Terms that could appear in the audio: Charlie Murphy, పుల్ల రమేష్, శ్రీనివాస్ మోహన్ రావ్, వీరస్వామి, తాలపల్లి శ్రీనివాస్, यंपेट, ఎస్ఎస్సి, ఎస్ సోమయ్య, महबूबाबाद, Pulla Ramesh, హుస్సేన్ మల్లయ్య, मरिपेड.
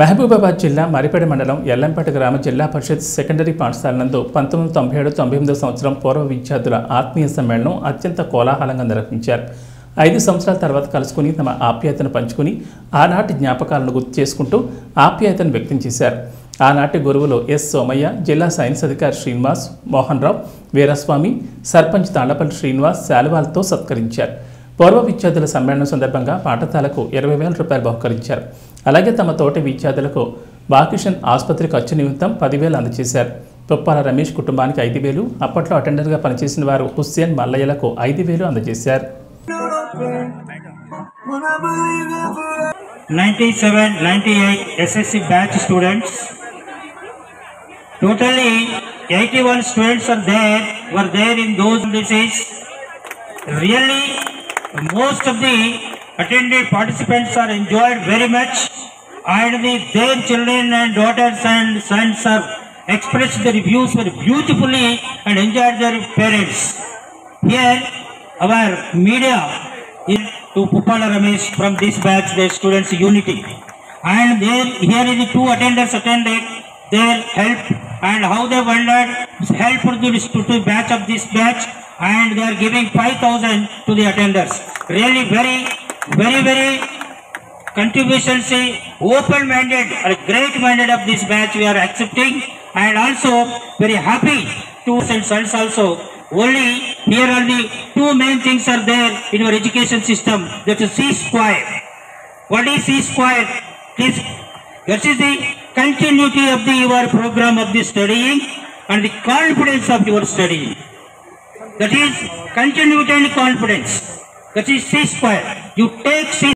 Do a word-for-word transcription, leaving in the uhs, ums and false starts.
महबूबाबाद जिल्ला मरिपेड मंडलं यंपेट ग्राम जिल्ला परिषत् सेकेंडरी पाठशाल नंदु పంతొమ్మిది వందల తొంభై ఏడు తొంభై ఎనిమిది సంవత్సరం పూర్व విద్యార్థుల ఆత్మీయ సమ్మేళనం అత్యంత కోలాహలంగా నిర్వహించారు। ఐదు సంవత్సరాల తర్వాత కలుసుకొని తమ ఆప్యాయతను పంచుకొని ఆనాటి జ్ఞాపకాలను గుర్తు చేసుకుంటూ ఆప్యాయతను వ్యక్తం చేశారు। ఆనాటి గురువులు ఎస్ సోమయ్య, జిల్లా సైన్స్ అధికారి శ్రీనివాస్ మోహన్ రావ్, వీరస్వామి, సర్పంచ్ తాలపల్లి శ్రీనివాస్ సాలవాల్తో సత్కరించారు। పూర్వ విద్యార్థుల సమ్మేళనం సందర్భంగా పాఠశాలకు ఇరవై వేల రూపాయలు బహుకరించారు। అలాగే తమ తోటి విద్యార్థులకు వాకిషన్ ఆసుపత్రి ఖర్చు నిమిత్తం పది వేలు అందజేశారు। పుల్ల రమేష్ కుటుంబానికి ఐదు వేలు, అప్పట్లో అటెండర్గా పనిచేసిన వారు హుస్సేన్ మల్లయ్యలకు ఐదు వేలు అందజేశారు। తొంభై ఏడు తొంభై ఎనిమిది ఎస్ఎస్సి బ్యాచ్ స్టూడెంట్స్ టోటల్లీ ఎనభై ఒకటి students are there were there in those dices really most of the attended participants are enjoyed very much and the their children and daughters and sons have expressed their views very beautifully and enjoyed their parents here our media is to Pulla Ramesh from this batch their students unity and there here is the two attenders attended their help and how they wondered help for the student batch of this batch and they are giving five thousand to the attenders really very very very contribution say open minded or great minded of this batch we are accepting and also very happy to send sons also only here are the two main things are there in our education system that is c square what is c square this that is the continuity of the your program of the studying and the confidence of your studying that is continuity and confidence that is c square you take c